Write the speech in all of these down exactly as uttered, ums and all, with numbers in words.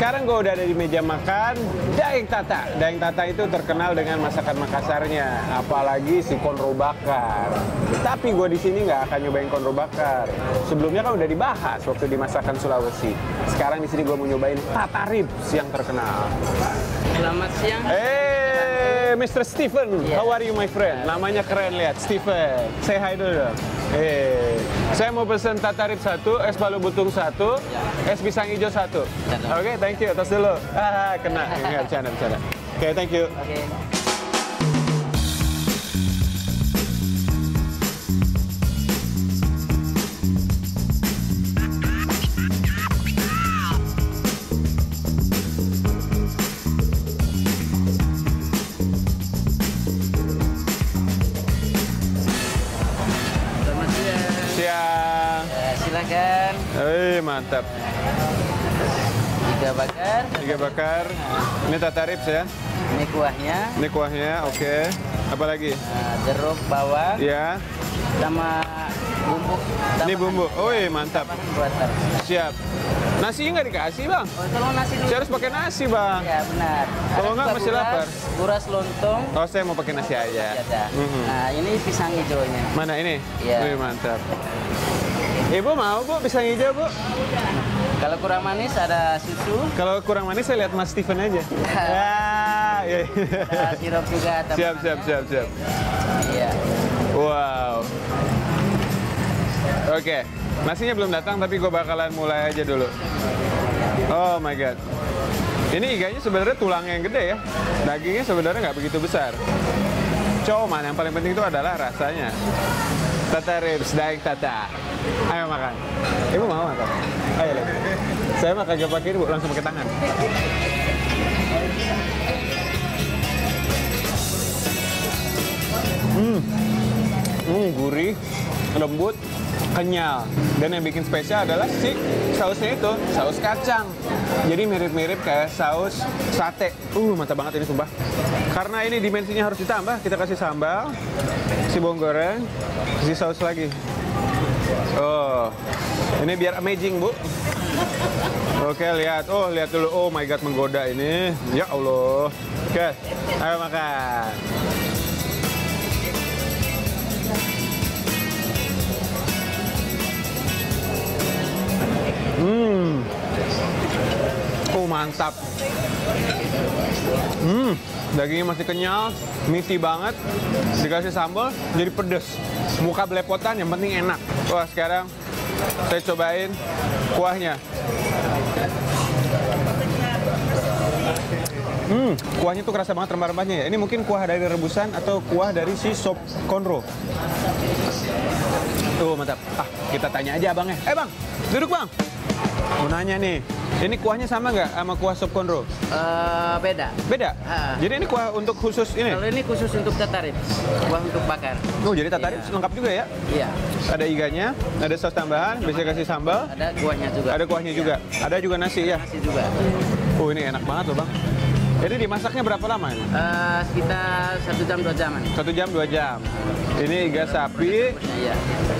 Sekarang gue udah ada di meja makan Daeng Tata. Daeng Tata itu terkenal dengan masakan Makassarnya, apalagi si konro bakar. Tapi gue di sini nggak akan nyobain konro bakar. Sebelumnya kan udah dibahas waktu di masakan Sulawesi. Sekarang di sini gue mau nyobain Tata Ribs yang terkenal. Selamat siang. Eh, hey, mister Stephen, yeah. How are you my friend? Namanya keren lihat, Stephen. Say hi dulu. Eh, hey. Saya mau pesen Tata Ribs satu, es palu butung satu, ya. Es pisang hijau satu. Oke, okay, thank you. Atas dulu. Ah, kena. Enggak, bercanda, bercanda. Oke, okay, thank you. Okay. Silakan. Eh, mantap. Iga bakar. Iga bakar. Ini Tata Ribs ya. Ini kuahnya. Ini kuahnya, oke. Okay. Apa lagi? Nah, jeruk, bawang. Ya. Sama bumbu. Sama ini bumbu. Oi, mantap. Siap. Nasi nggak dikasih, Bang? Oh, tolong nasi dulu. Saya harus pakai nasi, Bang. Iya, benar. Kalau nggak masih lapar. Buras lontong. Oh, saya mau pakai nasi aja. Mm-hmm. Nah, ini pisang hijaunya. Mana ini? Iya. Wih, mantap. Ibu mau, Bu, pisang hijau, Bu? Kalau kurang manis ada susu. Kalau kurang manis saya lihat Mas Stephen aja. Nah, ya. Ada sirup juga. Siap, siap, siap, siap. Iya. Wow. Oke, okay. Nasinya belum datang tapi gue bakalan mulai aja dulu. Oh my God. Ini iganya sebenarnya tulangnya yang gede ya. Dagingnya sebenarnya nggak begitu besar. Cuman yang paling penting itu adalah rasanya. Tata Ribs, Daeng Tata. Ayo makan. Ibu mau makan? Ayo lihat. Saya makan gak pakai ibu, langsung pakai tangan. Hmm, hmm gurih, lembut, kenyal. Dan yang bikin spesial adalah si sausnya itu, saus kacang. Jadi mirip-mirip kayak saus sate. Uh, mantap banget ini sumpah. Karena ini dimensinya harus ditambah, kita kasih sambal, si bawang goreng, si saus lagi. Oh, ini biar amazing, Bu. Oke, lihat. Oh, lihat dulu. Oh my God, menggoda ini. Ya Allah. Oke, ayo makan. Hmm. Oh, mantap. Hmm, dagingnya masih kenyal, misi banget, dikasih sambal, jadi pedes. Muka belepotan, yang penting enak. Wah, sekarang saya cobain kuahnya. Hmm, kuahnya tuh kerasa banget rempah-rempahnya ya. Ini mungkin kuah dari rebusan atau kuah dari si sop konro. Tuh, mantap. Ah, kita tanya aja abangnya. Eh, Bang, duduk, Bang. Mau nanya nih, ini kuahnya sama nggak sama kuah sop konro? Uh, beda. Beda? Uh, jadi ini kuah untuk khusus ini? Kalau ini khusus untuk Tata Ribs, kuah untuk bakar. Oh, jadi Tata Ribs yeah. Lengkap juga ya? Iya. Yeah. Ada iganya, ada saus tambahan, bisa kasih sambal. Ada kuahnya juga. Ada kuahnya yeah. juga. Ada juga nasi ada ya? Nasi juga. Oh, ini enak banget loh, Bang. Jadi dimasaknya berapa lama ini? Uh, sekitar satu jam dua jaman. Satu jam dua jam. Ini iga sapi,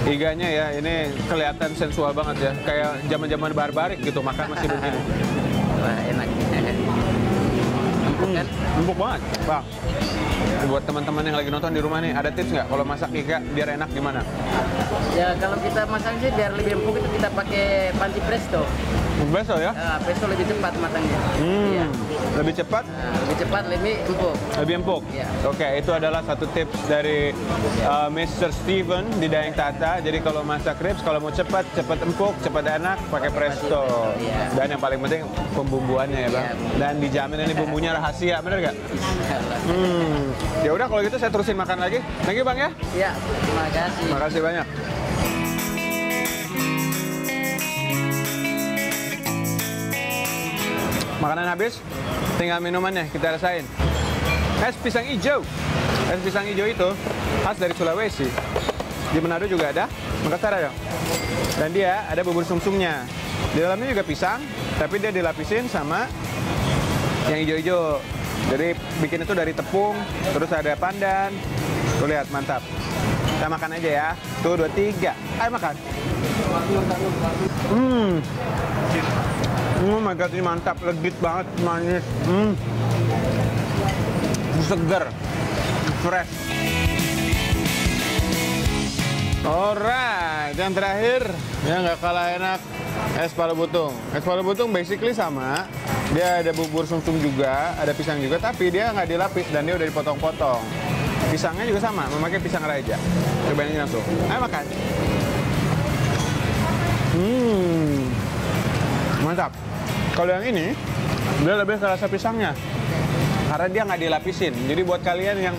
iganya ya. Ini kelihatan sensual banget ya, kayak zaman-zaman barbarik gitu makan masih begini. Wah, enak. Empuk kan? Empuk banget, Bang. Buat teman-teman yang lagi nonton di rumah nih, ada tips nggak kalau masak iga biar enak gimana? Ya kalau kita masak sih biar lebih empuk itu kita pakai panci presto. Presto ya? Uh, presto lebih cepat matangnya. Hmm. Ya. Lebih cepat? Uh, lebih cepat, lebih empuk. Lebih empuk? Ya. Oke, okay, itu adalah satu tips dari uh, mister Stephen di Daeng Tata. Jadi kalau masak ribs, kalau mau cepat, cepat empuk, cepat enak, pakai presto. presto ya. Dan yang paling penting pembumbuannya ya Bang. Ya, dan dijamin ini bumbunya rahasia, bener nggak? Hmm. Ya udah kalau gitu saya terusin makan lagi. Thank you Bang ya? Iya, terima kasih. Terima kasih banyak. Makanan habis, tinggal minumannya kita rasain. Es pisang hijau. Es pisang hijau itu khas dari Sulawesi. Di Manado juga ada, Makassar ada. Dan dia ada bubur sumsumnya. Di dalamnya juga pisang, tapi dia dilapisin sama yang hijau-hijau. Jadi bikin itu dari tepung, terus ada pandan. Tuh lihat, mantap. Kita makan aja ya. Tuh, dua, tiga. Ayo makan. Hmm. Oh my god, ini mantap, legit banget, manis, hmm. Seger, fresh. Alright, yang terakhir yang nggak kalah enak, es palu butung. Es palu butung basically sama, dia ada bubur sumsum juga, ada pisang juga, tapi dia nggak dilapis dan dia udah dipotong-potong. Pisangnya juga sama, memakai pisang raja. Cobain aja langsung. Ayo makan. Hmm, mantap. Kalau yang ini, dia lebih terasa pisangnya, karena dia nggak dilapisin. Jadi buat kalian yang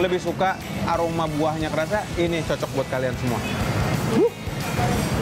lebih suka aroma buahnya kerasa, ini cocok buat kalian semua. Uh.